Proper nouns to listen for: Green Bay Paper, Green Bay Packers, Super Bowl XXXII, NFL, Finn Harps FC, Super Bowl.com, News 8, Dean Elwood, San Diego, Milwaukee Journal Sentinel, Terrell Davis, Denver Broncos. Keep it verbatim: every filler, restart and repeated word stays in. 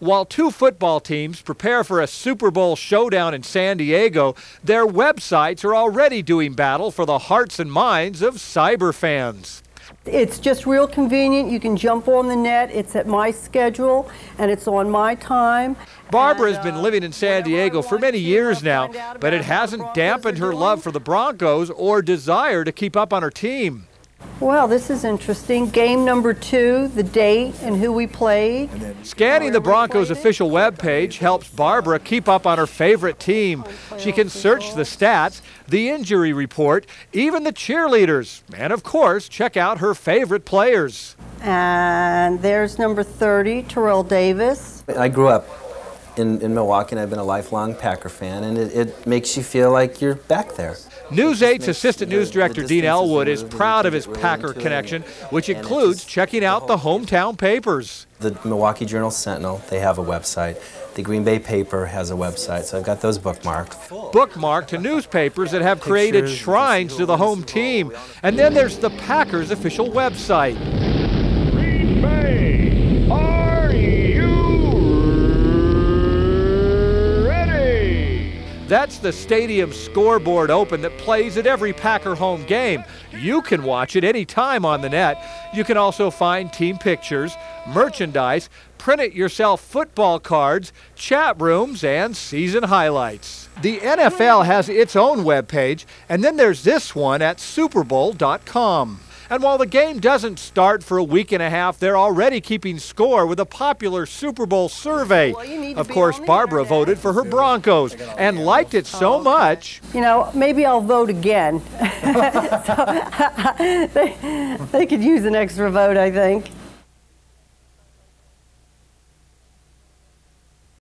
While two football teams prepare for a Super Bowl showdown in San Diego, their websites are already doing battle for the hearts and minds of cyber fans. It's just real convenient. You can jump on the net. It's at my schedule, and it's on my time. Barbara and, uh, has been living in San Diego for many years now, but it hasn't dampened her love for the Broncos or desire to keep up on her team. Well, this is interesting. Game number two, the date and who we played. Scanning the Broncos' official webpage helps Barbara keep up on her favorite team. She can search the stats, the injury report, even the cheerleaders, and of course, check out her favorite players. And there's number thirty, Terrell Davis. I grew up in, in Milwaukee, and I've been a lifelong Packer fan, and it, it makes you feel like you're back there. News eight's Assistant News Director Dean Elwood is proud of his Packer connection, which includes checking out the hometown papers. The Milwaukee Journal Sentinel, they have a website. The Green Bay Paper has a website, so I've got those bookmarked. Bookmarked to newspapers that have created shrines to the home team. And then there's the Packers' official website. Green Bay, are you ready? That's the stadium scoreboard open that plays at every Packer home game. You can watch it any time on the net. You can also find team pictures, merchandise, print-it-yourself football cards, chat rooms, and season highlights. The N F L has its own webpage, and then there's this one at Super Bowl dot com. And while the game doesn't start for a week and a half, they're already keeping score with a popular Super Bowl survey. Well, of course, Barbara voted for her Broncos and liked it so oh, okay. much. You know, maybe I'll vote again. so, they, they could use an extra vote, I think.